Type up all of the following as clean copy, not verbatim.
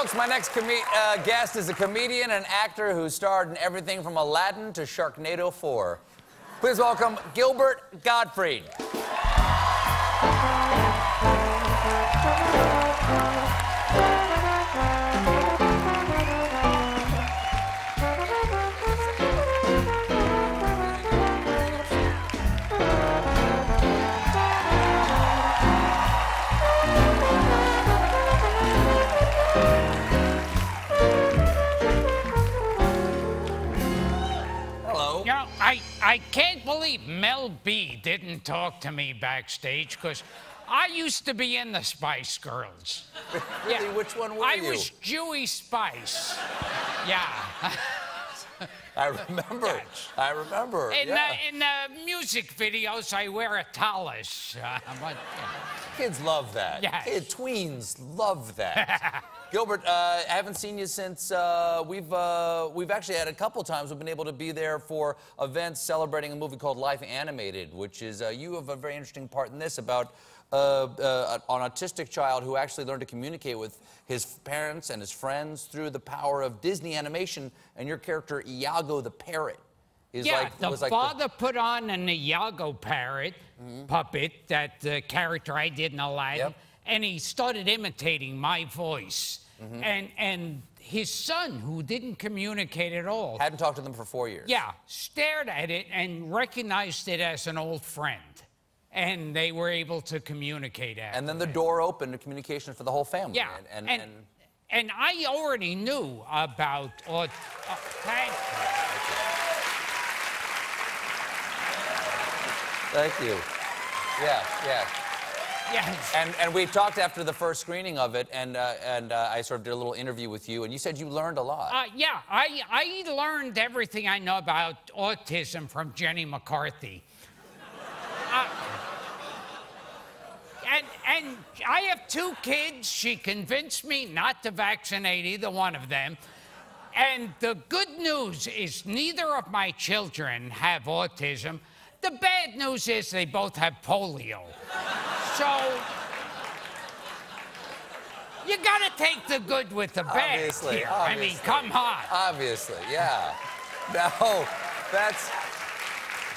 Folks, my next guest is a comedian and actor who starred in everything from Aladdin to Sharknado 4. Please welcome Gilbert Gottfried. I can't believe Mel B didn't talk to me backstage, because I used to be in the Spice Girls. Really? Yeah. Which one were you? I was Jewy Spice. Yeah. I remember. Yeah. I remember. In the music videos, I wear a tallis. Kids love that. Yeah. Tweens love that. Gilbert, I haven't seen you since we've actually had a couple times we've been able to be there for events celebrating a movie called Life Animated, which is you have a very interesting part in this about an autistic child who actually learned to communicate with his parents and his friends through the power of Disney animation, and your character Iago the parrot is the father put on an Iago parrot puppet, that character I did in Aladdin. Yep. And he started imitating my voice. Mm-hmm. And his son, who didn't communicate at all... Hadn't talked to them for 4 years. Yeah, stared at it and recognized it as an old friend. And they were able to communicate after. And then the door opened to communication for the whole family. Yeah, and I already knew about... thank you. Thank you. Yeah, yeah. Yes. And we talked after the first screening of it, and I sort of did a little interview with you, and you said you learned a lot. Yeah, I learned everything I know about autism from Jenny McCarthy. And I have 2 kids. She convinced me not to vaccinate either one of them. And the good news is neither of my children have autism. The bad news is they both have polio. So, you gotta take the good with the bad. Obviously, here. Obviously. I mean, come on. Obviously, yeah. No, that's...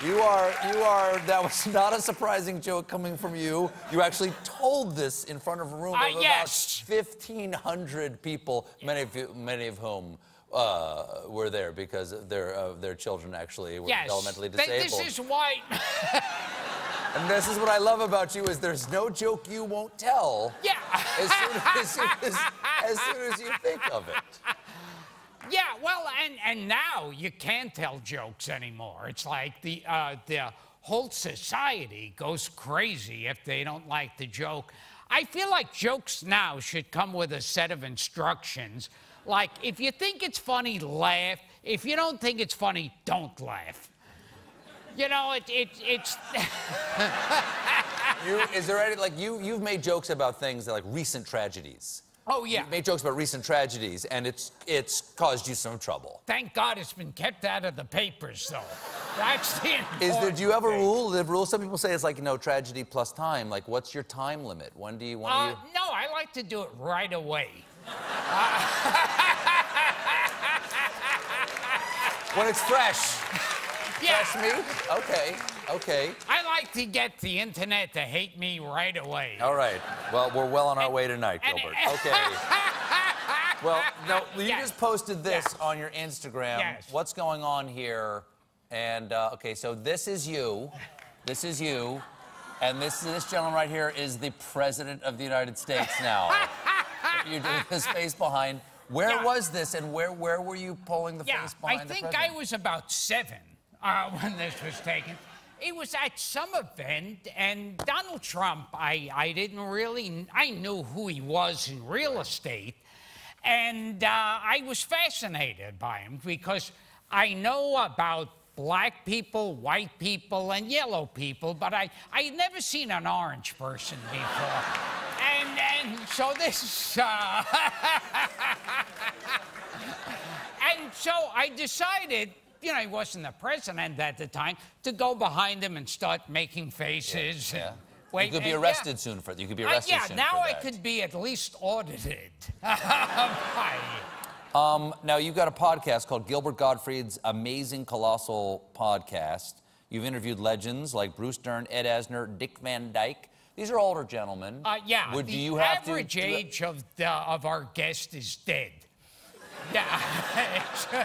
That was not a surprising joke coming from you. You actually told this in front of a room of about 1,500 people, many of whom... were there because their children actually were developmentally disabled. This is why... And this is what I love about you, is there's no joke you won't tell. Yeah. As soon as you think of it. Yeah, well, and now you can't tell jokes anymore. It's like the whole society goes crazy if they don't like the joke. I feel like jokes now should come with a set of instructions. Like, if you think it's funny, laugh. If you don't think it's funny, don't laugh. You know, it's... You've made jokes about things like recent tragedies. Oh, yeah. You've made jokes about recent tragedies, and it's caused you some trouble. Thank God it's been kept out of the papers, though. That's the important. Do you have a rule? The rule? Some people say it's like, you know, tragedy plus time. Like, what's your time limit? When do you want to... No, I like to do it right away. When it's fresh. Yeah. Fresh meat? Okay, okay. I like to get the internet to hate me right away. All right. Well, we're well on our way tonight, Gilbert. Okay. Well, no, you just posted this on your Instagram. Yes. What's going on here? And, okay, so this is you. This is you. And this gentleman right here is the President of the United States now. You're doing this face behind. Where was this, and where were you pulling the face behind? I think I was about 7 when this was taken. It was at some event, and Donald Trump, I didn't really... I knew who he was in real estate, and I was fascinated by him because I know about black people, white people, and yellow people, but I'd never seen an orange person before. And so this... and so I decided, you know, he wasn't the president at the time, to go behind him and start making faces. Yeah. Wait, you could be arrested soon for it. You could be arrested soon. Yeah, now I could be at least audited. Now, you've got a podcast called Gilbert Gottfried's Amazing Colossal Podcast. You've interviewed legends like Bruce Dern, Ed Asner, Dick Van Dyke. These are older gentlemen. Yeah. The average age of our guest is dead. Yeah.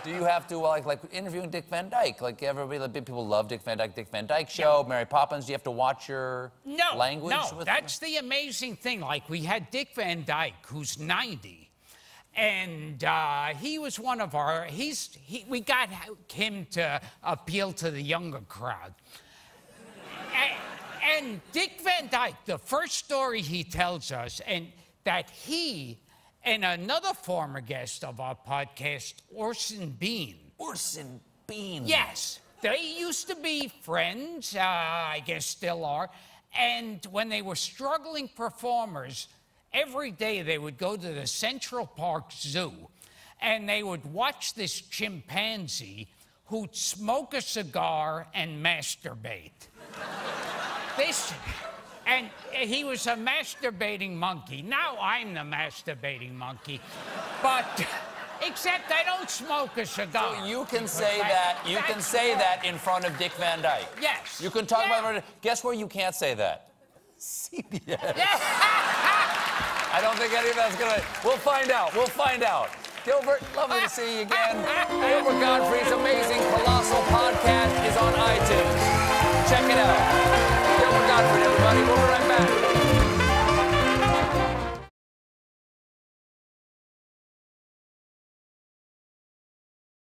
Do you have to, like interviewing Dick Van Dyke? Like, everybody, like, people love Dick Van Dyke, Dick Van Dyke Show, Mary Poppins. Do you have to watch your language? No, that's the amazing thing. Like, we had Dick Van Dyke, who's 90, and he was one of our... we got him to appeal to the younger crowd. And Dick Van Dyke, the first story he tells us, and that he and another former guest of our podcast, Orson Bean. Orson Bean. Yes. They used to be friends, I guess still are, and when they were struggling performers, every day they would go to the Central Park Zoo, and they would watch this chimpanzee who'd smoke a cigar and masturbate. And he was a masturbating monkey. Now I'm the masturbating monkey. But except I don't smoke a cigar. So you can say that. You can say that in front of Dick Van Dyke. Yes. You can talk about... Guess where you can't say that? CBS. Yeah. I don't think any of that's gonna... We'll find out. We'll find out. Gilbert, lovely to see you again. Gilbert Gottfried's Amazing Colossal Podcast.